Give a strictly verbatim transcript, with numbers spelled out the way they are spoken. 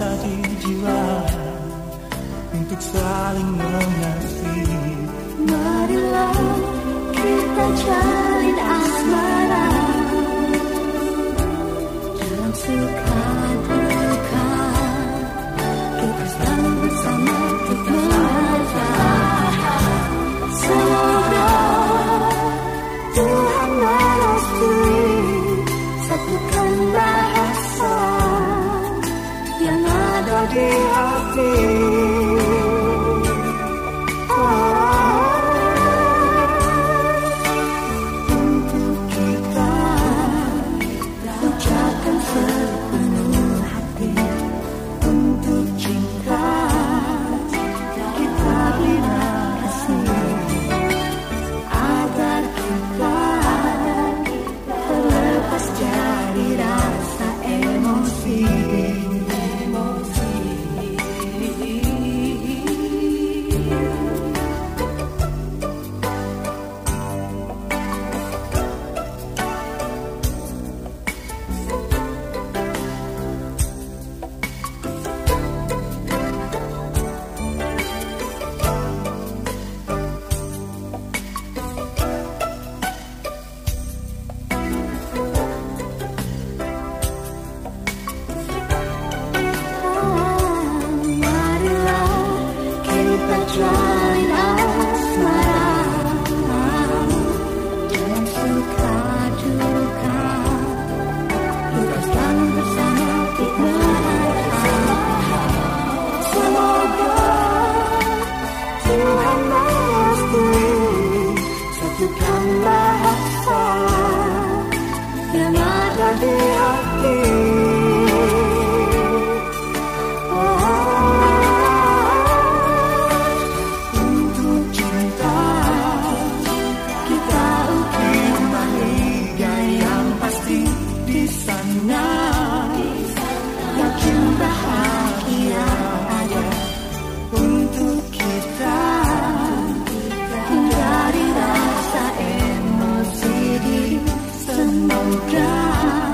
rasa di jiwa untuk saling mengerti. Marilah kita jalin asmara dalam suka duka, kita selalu bersama untuk merasa saudara. Tuhan merestui satukan bahasa yang ada di hati. Hãy subscribe